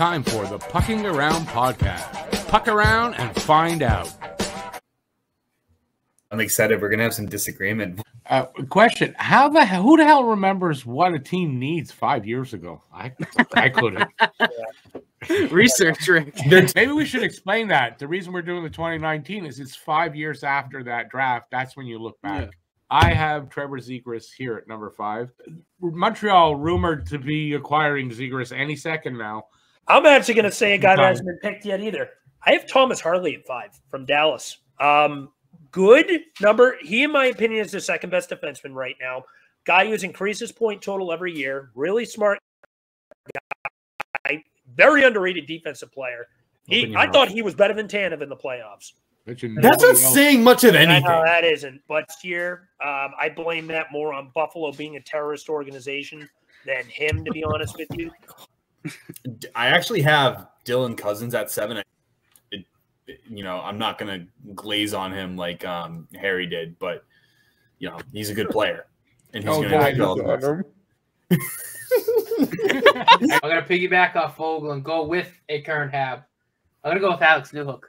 time for the Pucking Around Podcast. Puck around and find out. I'm excited. We're going to have some disagreement. Question. Who the hell remembers what a team needs 5 years ago? I couldn't. Research, Rick. Maybe we should explain that. The reason we're doing the 2019 is it's 5 years after that draft. That's when you look back. Yeah. I have Trevor Zegers here at number 5. Montreal rumored to be acquiring Zegers any second now. I'm actually going to say a guy that hasn't been picked yet either. I have Thomas Harley at 5 from Dallas. Good number. He, in my opinion, is the second best defenseman right now. Guy who's increased his point total every year. Really smart guy. Very underrated defensive player. I thought he was better than Tanev in the playoffs. That's not saying much of anything. I know that isn't. But here, I blame that more on Buffalo being a terrorist organization than him, to be honest with you. I actually have Dylan Cousins at 7. You know, I'm not going to glaze on him like Harry did, but, you know, he's a good player. And he's going to develop him. I'm going to piggyback off Vogel and go with a current Hab. I'm going to go with Alex Newhook.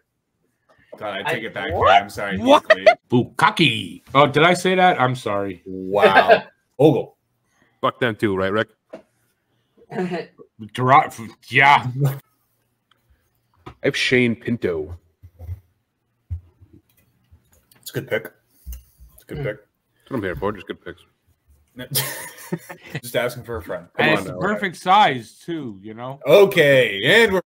God, I take it back. I'm sorry. Bukaki. Oh, did I say that? I'm sorry. Wow. Ogle. Fuck them too, right, Rick? Yeah. I have Shane Pinto. It's a good pick. It's a good pick. That's what I'm here for. Just good picks. Just asking for a friend. Come on, it's the perfect size, too, you know? Okay. And we're